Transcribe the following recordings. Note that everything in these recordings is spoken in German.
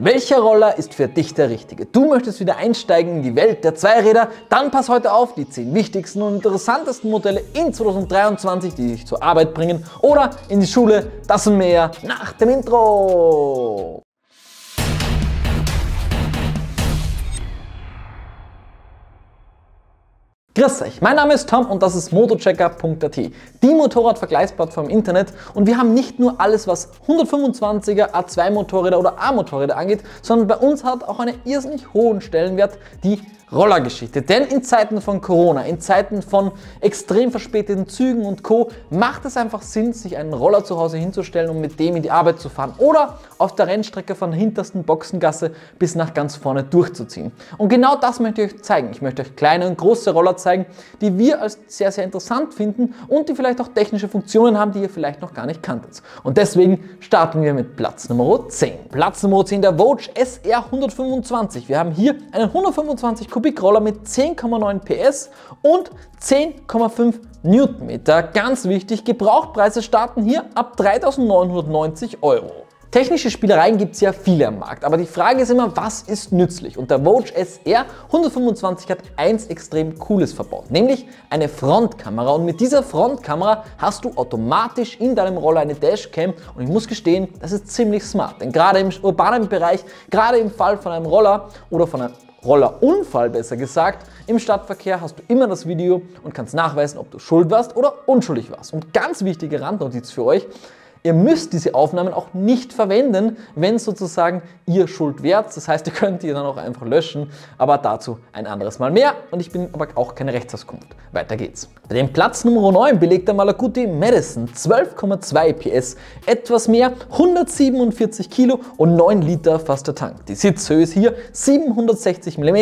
Welcher Roller ist für dich der richtige? Du möchtest wieder einsteigen in die Welt der Zweiräder? Dann pass heute auf die 10 wichtigsten und interessantesten Modelle in 2023, die dich zur Arbeit bringen oder in die Schule. Das und mehr nach dem Intro. Grüß euch, mein Name ist Tom und das ist Motorchecker.at, die Motorradvergleichsplattform im Internet, und wir haben nicht nur alles, was 125er, A2 Motorräder oder A-Motorräder angeht, sondern bei uns hat auch einen irrsinnig hohen Stellenwert die Rollergeschichte. Denn in Zeiten von Corona, in Zeiten von extrem verspäteten Zügen und Co. macht es einfach Sinn, sich einen Roller zu Hause hinzustellen, um mit dem in die Arbeit zu fahren oder auf der Rennstrecke von der hintersten Boxengasse bis nach ganz vorne durchzuziehen. Und genau das möchte ich euch zeigen. Ich möchte euch kleine und große Roller zeigen, die wir als sehr, sehr interessant finden und die vielleicht auch technische Funktionen haben, die ihr vielleicht noch gar nicht kanntet. Und deswegen starten wir mit Platz Nummer 10. Platz Nummer 10, der Voge SR 125. Wir haben hier einen 125 Kubikroller mit 10,9 PS und 10,5 Newtonmeter. Ganz wichtig, Gebrauchtpreise starten hier ab 3.990 Euro. Technische Spielereien gibt es ja viele am Markt, aber die Frage ist immer, was ist nützlich? Und der Voge SR 125 hat eins extrem Cooles verbaut, nämlich eine Frontkamera. Und mit dieser Frontkamera hast du automatisch in deinem Roller eine Dashcam, und ich muss gestehen, das ist ziemlich smart, denn gerade im urbanen Bereich, gerade im Fall von einem Roller oder von einem Rollerunfall besser gesagt, im Stadtverkehr hast du immer das Video und kannst nachweisen, ob du schuld warst oder unschuldig warst. Und ganz wichtige Randnotiz für euch: Ihr müsst diese Aufnahmen auch nicht verwenden, wenn sozusagen ihr schuld wärt. Das heißt, ihr könnt die dann auch einfach löschen, aber dazu ein anderes Mal mehr. Und ich bin aber auch keine Rechtsauskunft. Weiter geht's. Den Platz Nummer 9 belegt der Malaguti Madison. 12,2 PS, etwas mehr, 147 Kilo und 9 Liter fast der Tank. Die Sitzhöhe ist hier 760 mm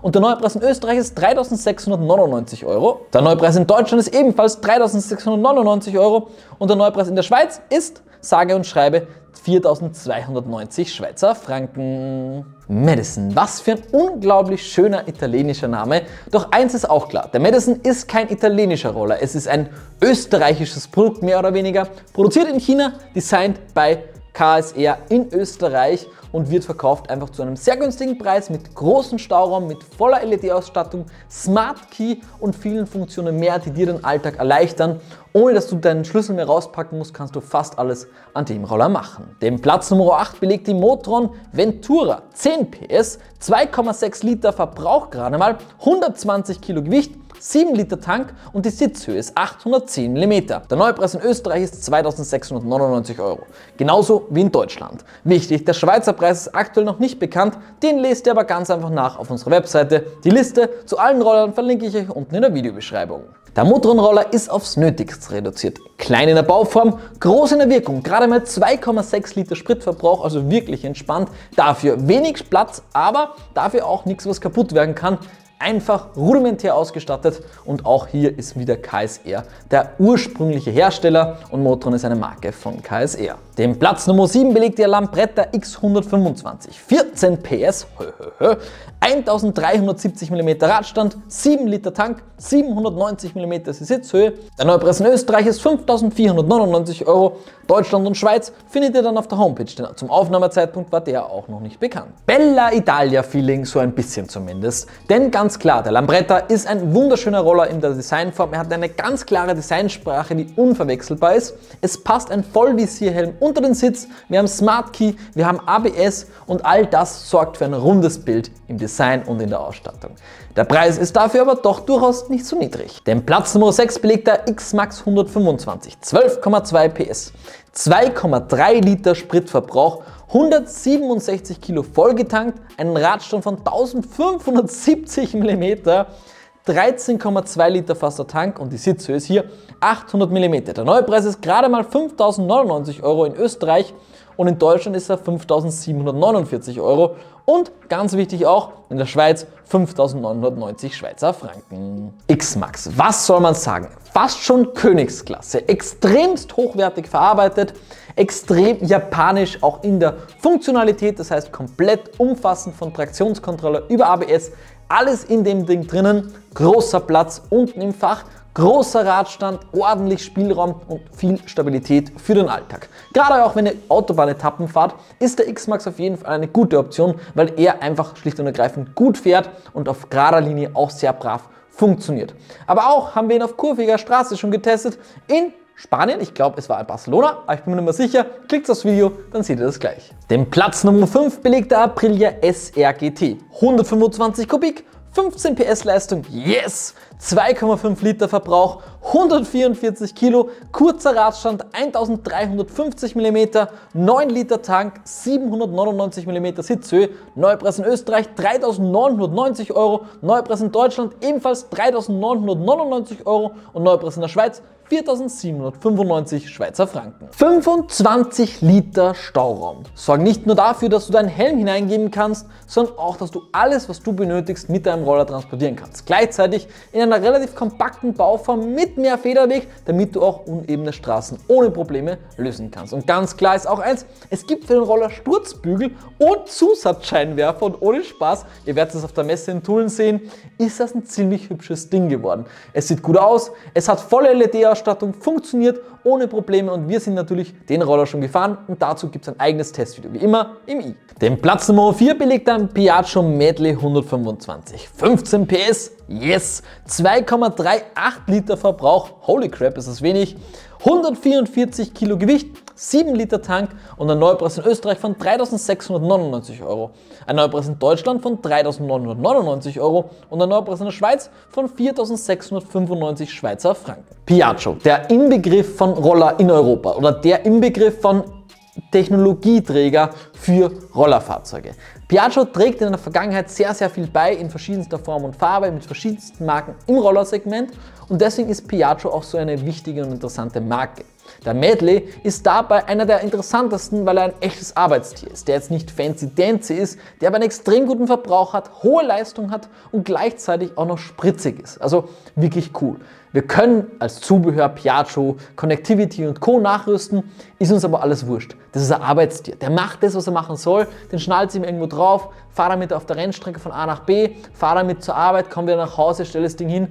und der Neupreis in Österreich ist 3.699 Euro. Der Neupreis in Deutschland ist ebenfalls 3.699 Euro und der Neupreis in der Schweiz ist sage und schreibe 4.290 Schweizer Franken. Madison, was für ein unglaublich schöner italienischer Name. Doch eins ist auch klar, der Madison ist kein italienischer Roller, es ist ein österreichisches Produkt mehr oder weniger. Produziert in China, designed bei KSR in Österreich und wird verkauft einfach zu einem sehr günstigen Preis mit großem Stauraum, mit voller LED-Ausstattung, Smart Key und vielen Funktionen mehr, die dir den Alltag erleichtern. Ohne dass du deinen Schlüssel mehr rauspacken musst, kannst du fast alles an dem Roller machen. Den Platz Nummer 8 belegt die Motron Ventura. 10 PS, 2,6 Liter Verbrauch gerade mal, 120 Kilo Gewicht, 7 Liter Tank und die Sitzhöhe ist 810 mm. Der Neupreis in Österreich ist 2.699 Euro. Genauso wie in Deutschland. Wichtig, der Schweizer Preis ist aktuell noch nicht bekannt, den lest ihr aber ganz einfach nach auf unserer Webseite. Die Liste zu allen Rollern verlinke ich euch unten in der Videobeschreibung. Der Motron-Roller ist aufs Nötigste reduziert. Klein in der Bauform, groß in der Wirkung, gerade mal 2,6 Liter Spritverbrauch, also wirklich entspannt. Dafür wenig Platz, aber dafür auch nichts, was kaputt werden kann. Einfach rudimentär ausgestattet, und auch hier ist wieder KSR der ursprüngliche Hersteller und Motron ist eine Marke von KSR. Den Platz Nummer 7 belegt der Lambretta X 125. 14 PS, 1370 mm Radstand, 7 Liter Tank, 790 mm ist die Sitzhöhe. Der Neupreis in Österreich ist 5.499 Euro. Deutschland und Schweiz findet ihr dann auf der Homepage, denn zum Aufnahmezeitpunkt war der auch noch nicht bekannt. Bella Italia Feeling, so ein bisschen zumindest, denn ganz klar, der Lambretta ist ein wunderschöner Roller in der Designform. Er hat eine ganz klare Designsprache, die unverwechselbar ist. Es passt ein Vollvisierhelm unter den Sitz, wir haben Smart Key, wir haben ABS und all das sorgt für ein rundes Bild im Design und in der Ausstattung. Der Preis ist dafür aber doch durchaus nicht so niedrig. Den Platz Nummer 6 belegt der X-Max 125, 12,2 PS, 2,3 Liter Spritverbrauch, 167 Kilo vollgetankt, einen Radstand von 1570 mm, 13,2 Liter fast der Tank und die Sitzhöhe ist hier 800 mm. Der Neupreis ist gerade mal 5.099 Euro in Österreich und in Deutschland ist er 5.749 Euro und ganz wichtig auch in der Schweiz 5.990 Schweizer Franken. X-Max, was soll man sagen? Fast schon Königsklasse, extremst hochwertig verarbeitet, extrem japanisch auch in der Funktionalität, das heißt komplett umfassend von Traktionskontrolle über ABS, alles in dem Ding drinnen, großer Platz unten im Fach, Großer Radstand, ordentlich Spielraum und viel Stabilität für den Alltag. Gerade auch wenn ihr Autobahnetappen fahrt, ist der X-Max auf jeden Fall eine gute Option, weil er einfach schlicht und ergreifend gut fährt und auf gerader Linie auch sehr brav funktioniert. Aber auch haben wir ihn auf kurviger Straße schon getestet in Spanien, ich glaube es war in Barcelona, aber ich bin mir nicht mehr sicher. Klickt aufs Video, dann seht ihr das gleich. Den Platz Nummer 5 belegt der Aprilia SRGT. 125 Kubik. 15 PS Leistung, yes! 2,5 Liter Verbrauch, 144 Kilo, kurzer Radstand, 1350 mm, 9 Liter Tank, 799 mm Sitzhöhe, Neupreis in Österreich 3.990 Euro, Neupreis in Deutschland ebenfalls 3.999 Euro und Neupreis in der Schweiz 4.795 Schweizer Franken. 25 Liter Stauraum sorgen nicht nur dafür, dass du deinen Helm hineingeben kannst, sondern auch, dass du alles, was du benötigst, mit deinem Roller transportieren kannst. Gleichzeitig in einer relativ kompakten Bauform mit mehr Federweg, damit du auch unebene Straßen ohne Probleme lösen kannst. Und ganz klar ist auch eins, es gibt für den Roller Sturzbügel und Zusatzscheinwerfer und ohne Spaß, ihr werdet es auf der Messe in Tulln sehen, ist das ein ziemlich hübsches Ding geworden. Es sieht gut aus, es hat volle LED-Ausstattung, funktioniert ohne Probleme und wir sind natürlich den Roller schon gefahren und dazu gibt es ein eigenes Testvideo, wie immer im i. Den Platz Nummer 4 belegt ein Piaggio Medley 125. 15 PS, yes! 2,38 Liter Verbrauch, holy crap, ist das wenig. 144 Kilo Gewicht, 7 Liter Tank und ein Neupreis in Österreich von 3.699 Euro. Ein Neupreis in Deutschland von 3.999 Euro und ein Neupreis in der Schweiz von 4.695 Schweizer Franken. Piaggio, der Inbegriff von Roller in Europa oder der Inbegriff von Technologieträger für Rollerfahrzeuge. Piaggio trägt in der Vergangenheit sehr, sehr viel bei in verschiedenster Form und Farbe mit verschiedensten Marken im Rollersegment und deswegen ist Piaggio auch so eine wichtige und interessante Marke. Der Medley ist dabei einer der interessantesten, weil er ein echtes Arbeitstier ist, der jetzt nicht fancy-dancy ist, der aber einen extrem guten Verbrauch hat, hohe Leistung hat und gleichzeitig auch noch spritzig ist. Also wirklich cool. Wir können als Zubehör, Piaggio, Connectivity und Co. nachrüsten, ist uns aber alles wurscht. Das ist ein Arbeitstier. Der macht das, was er machen soll, den schnallt sie ihm irgendwo drauf, fahr damit auf der Rennstrecke von A nach B, fahr damit zur Arbeit, komm wieder nach Hause, stell das Ding hin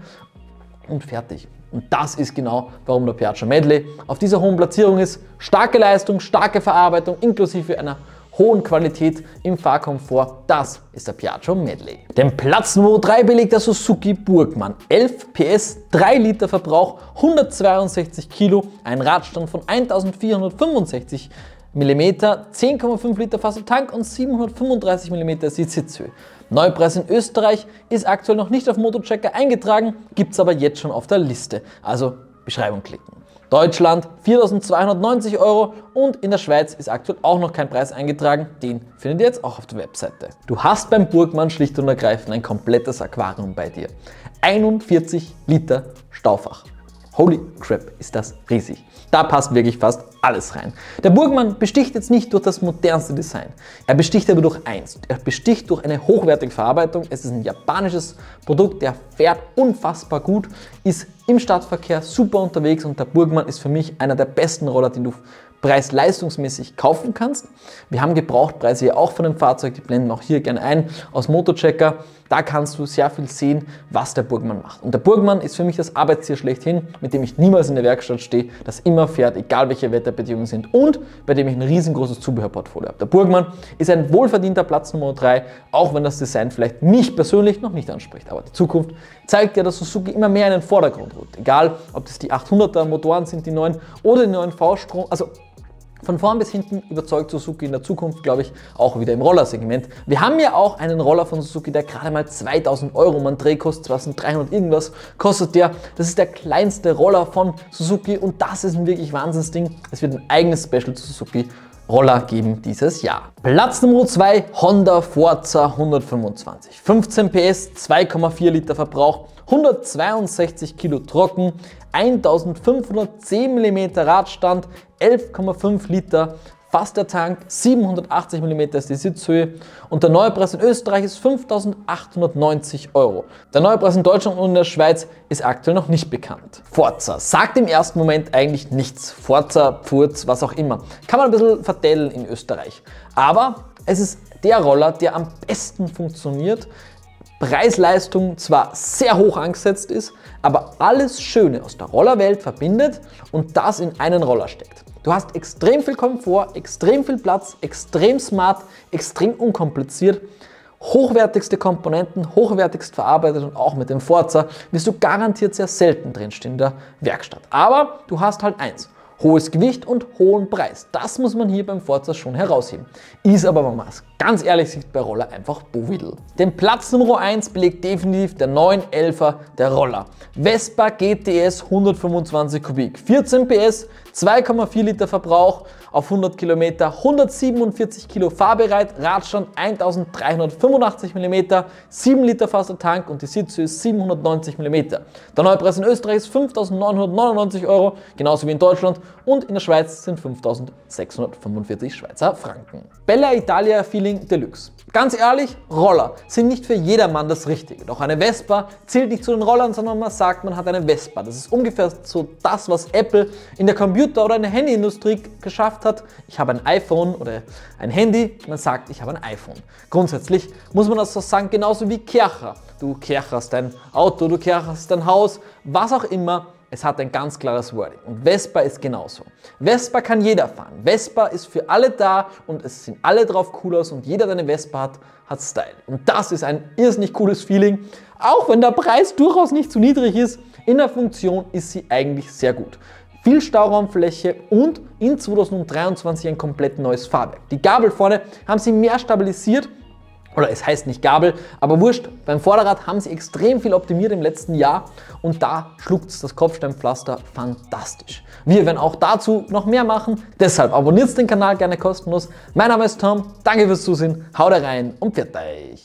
und fertig. Und das ist genau, warum der Piaggio Medley auf dieser hohen Platzierung ist. Starke Leistung, starke Verarbeitung, inklusive einer hohen Qualität im Fahrkomfort. Das ist der Piaggio Medley. Den Platz Nummer 3 belegt der Suzuki Burgman. 11 PS, 3 Liter Verbrauch, 162 Kilo, ein Radstand von 1465 mm, 10,5 Liter Fass und Tank und 735 mm ist die Sitzhöhe. Neupreis in Österreich ist aktuell noch nicht auf Motorchecker eingetragen, gibt es aber jetzt schon auf der Liste. Also Beschreibung klicken. Deutschland 4.290 Euro und in der Schweiz ist aktuell auch noch kein Preis eingetragen, den findet ihr jetzt auch auf der Webseite. Du hast beim Burgman schlicht und ergreifend ein komplettes Aquarium bei dir. 41 Liter Staufach. Holy crap, ist das riesig. Da passt wirklich fast alles rein. Der Burgman besticht jetzt nicht durch das modernste Design. Er besticht aber durch eins. Er besticht durch eine hochwertige Verarbeitung. Es ist ein japanisches Produkt, der fährt unfassbar gut, ist im Stadtverkehr super unterwegs und der Burgman ist für mich einer der besten Roller, den du preis-leistungsmäßig kaufen kannst. Wir haben Gebrauchtpreise ja auch von dem Fahrzeug, die blenden auch hier gerne ein aus Motorchecker. Da kannst du sehr viel sehen, was der Burgman macht. Und der Burgman ist für mich das Arbeitstier schlechthin, mit dem ich niemals in der Werkstatt stehe, das immer fährt, egal welche Wetterbedingungen sind und bei dem ich ein riesengroßes Zubehörportfolio habe. Der Burgman ist ein wohlverdienter Platz Nummer 3, auch wenn das Design vielleicht mich persönlich noch nicht anspricht. Aber die Zukunft zeigt ja, dass Suzuki immer mehr in den Vordergrund rückt. Egal, ob das die 800er Motoren sind, die neuen oder die neuen V-Strom, also von vorn bis hinten überzeugt Suzuki in der Zukunft, glaube ich, auch wieder im Rollersegment. Wir haben ja auch einen Roller von Suzuki, der gerade mal 2.000 Euro um einen Dreh kostet, 2.300 irgendwas kostet der. Das ist der kleinste Roller von Suzuki und das ist ein wirklich Wahnsinnsding. Es wird ein eigenes Special zu Suzuki Roller geben dieses Jahr. Platz Nummer 2, Honda Forza 125. 15 PS, 2,4 Liter Verbrauch, 162 Kilo trocken, 1510 mm Radstand, 11,5 Liter fast der Tank, 780 mm ist die Sitzhöhe und der Neupreis in Österreich ist 5.890 Euro. Der Neupreis in Deutschland und in der Schweiz ist aktuell noch nicht bekannt. Forza sagt im ersten Moment eigentlich nichts. Forza, Pfurz, was auch immer. Kann man ein bisschen verteilen in Österreich. Aber es ist der Roller, der am besten funktioniert Preis-Leistung zwar sehr hoch angesetzt ist, aber alles Schöne aus der Rollerwelt verbindet und das in einen Roller steckt. Du hast extrem viel Komfort, extrem viel Platz, extrem smart, extrem unkompliziert, hochwertigste Komponenten, hochwertigst verarbeitet und auch mit dem Forza wirst du garantiert sehr selten drinstehen in der Werkstatt. Aber du hast halt eins: hohes Gewicht und hohen Preis. Das muss man hier beim Forza schon herausheben. Ist aber, wenn man es ganz ehrlich sieht, bei Roller einfach Bovidel. Den Platz Nummer 1 belegt definitiv der 911er der Roller. Vespa GTS 125 Kubik, 14 PS, 2,4 Liter Verbrauch auf 100 Kilometer, 147 Kilo fahrbereit, Radstand 1385 mm, 7 Liter fast der Tank und die Sitzhöhe ist 790 mm. Der Neupreis in Österreich ist 5.999 €, genauso wie in Deutschland, und in der Schweiz sind 5.645 Schweizer Franken. Bella Italia Feeling Deluxe. Ganz ehrlich, Roller sind nicht für jedermann das Richtige. Doch eine Vespa zählt nicht zu den Rollern, sondern man sagt, man hat eine Vespa. Das ist ungefähr so das, was Apple in der Computer- oder in der Handyindustrie geschafft hat. Ich habe ein iPhone oder ein Handy, man sagt, ich habe ein iPhone. Grundsätzlich muss man das so sagen, genauso wie Kercher. Du kercherst dein Auto, du kercherst dein Haus, was auch immer. Es hat ein ganz klares Wording und Vespa ist genauso. Vespa kann jeder fahren, Vespa ist für alle da und es sind alle drauf cool aus und jeder, der eine Vespa hat, hat Style. Und das ist ein irrsinnig cooles Feeling, auch wenn der Preis durchaus nicht zu niedrig ist. In der Funktion ist sie eigentlich sehr gut. Viel Stauraumfläche und in 2023 ein komplett neues Fahrwerk. Die Gabel vorne haben sie mehr stabilisiert. Oder es heißt nicht Gabel, aber wurscht, beim Vorderrad haben sie extrem viel optimiert im letzten Jahr und da schluckt das Kopfsteinpflaster fantastisch. Wir werden auch dazu noch mehr machen, deshalb abonniert den Kanal gerne kostenlos. Mein Name ist Tom, danke fürs Zusehen, haut rein und pfiat euch!